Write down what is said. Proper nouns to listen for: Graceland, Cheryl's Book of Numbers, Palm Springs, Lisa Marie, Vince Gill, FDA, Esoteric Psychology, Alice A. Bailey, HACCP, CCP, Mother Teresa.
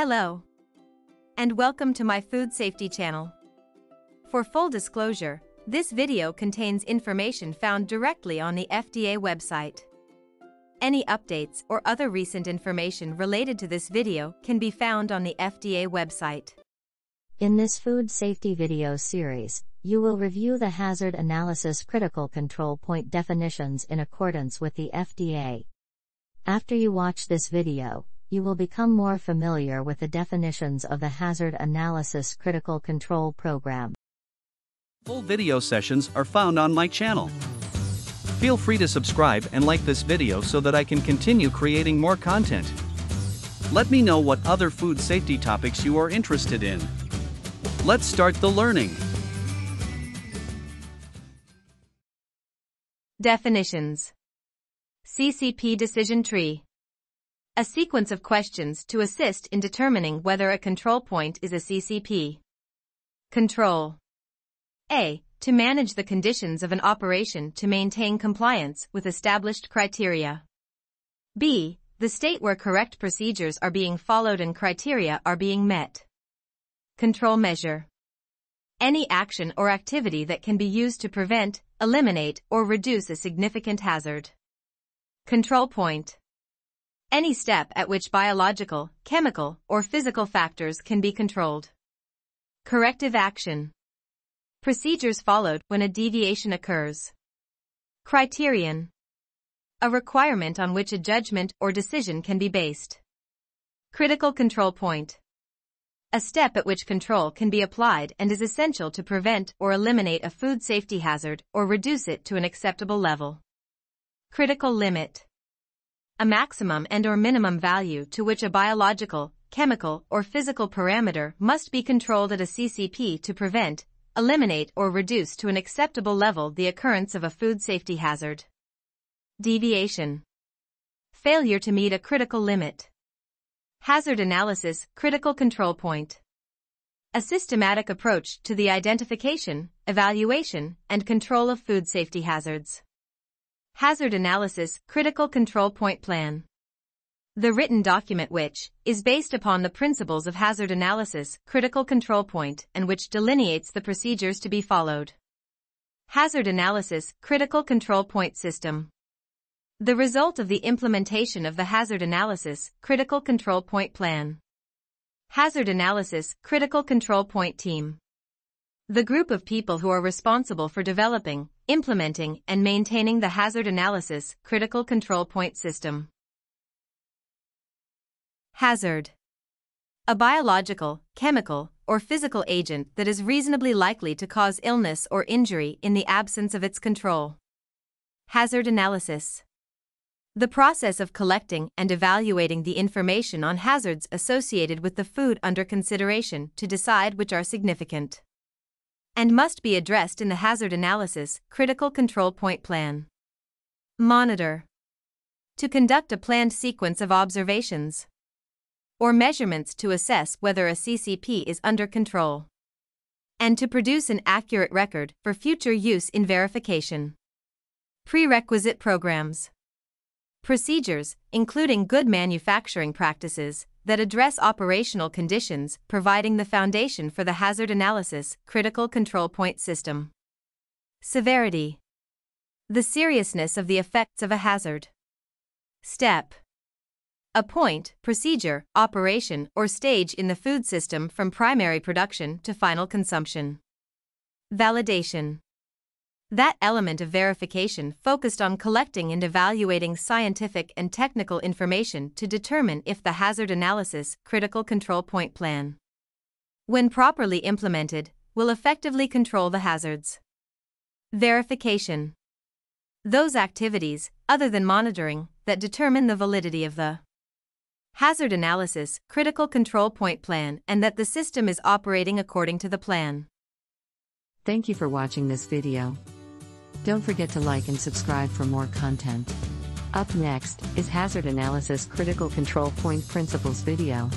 Hello, and welcome to my food safety channel. For full disclosure, this video contains information found directly on the FDA website. Any updates or other recent information related to this video can be found on the FDA website. In this food safety video series, you will review the hazard analysis critical control point definitions in accordance with the FDA. After you watch this video, you will become more familiar with the definitions of the Hazard Analysis Critical Control Program. Full video sessions are found on my channel. Feel free to subscribe and like this video so that I can continue creating more content. Let me know what other food safety topics you are interested in. Let's start the learning. Definitions. CCP Decision Tree. A sequence of questions to assist in determining whether a control point is a CCP. Control. A. To manage the conditions of an operation to maintain compliance with established criteria. B. The state where correct procedures are being followed and criteria are being met. Control measure. Any action or activity that can be used to prevent, eliminate, or reduce a significant hazard. Control point. Any step at which biological, chemical, or physical factors can be controlled. Corrective action. Procedures followed when a deviation occurs. Criterion. A requirement on which a judgment or decision can be based. Critical control point. A step at which control can be applied and is essential to prevent or eliminate a food safety hazard or reduce it to an acceptable level. Critical limit. A maximum and or minimum value to which a biological, chemical, or physical parameter must be controlled at a CCP to prevent, eliminate, or reduce to an acceptable level the occurrence of a food safety hazard. Deviation. Failure to meet a critical limit. Hazard analysis, critical control point. A systematic approach to the identification, evaluation, and control of food safety hazards. Hazard Analysis Critical Control Point Plan. The written document which is based upon the principles of hazard analysis, critical control point, and which delineates the procedures to be followed. Hazard Analysis Critical Control Point System. The result of the implementation of the Hazard Analysis Critical Control Point Plan. Hazard Analysis Critical Control Point Team. The group of people who are responsible for developing, implementing, and maintaining the hazard analysis critical control point system. Hazard. A biological, chemical, or physical agent that is reasonably likely to cause illness or injury in the absence of its control. Hazard analysis. The process of collecting and evaluating the information on hazards associated with the food under consideration to decide which are significant and must be addressed in the Hazard Analysis Critical Control Point Plan. Monitor. To conduct a planned sequence of observations or measurements to assess whether a CCP is under control, and to produce an accurate record for future use in verification. Prerequisite programs. Procedures, including good manufacturing practices, that address operational conditions, providing the foundation for the hazard analysis critical control point system. Severity. The seriousness of the effects of a hazard. Step. A point, procedure, operation, or stage in the food system from primary production to final consumption. Validation. That element of verification focused on collecting and evaluating scientific and technical information to determine if the hazard analysis critical control point plan, when properly implemented, will effectively control the hazards. Verification. Those activities, other than monitoring, that determine the validity of the hazard analysis critical control point plan and that the system is operating according to the plan. Thank you for watching this video. Don't forget to like and subscribe for more content. Up next is Hazard Analysis Critical Control Point Principles video.